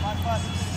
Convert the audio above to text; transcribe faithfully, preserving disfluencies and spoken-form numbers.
Fast pass.